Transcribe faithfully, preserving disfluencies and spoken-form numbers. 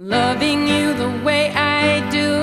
Loving you the way I do.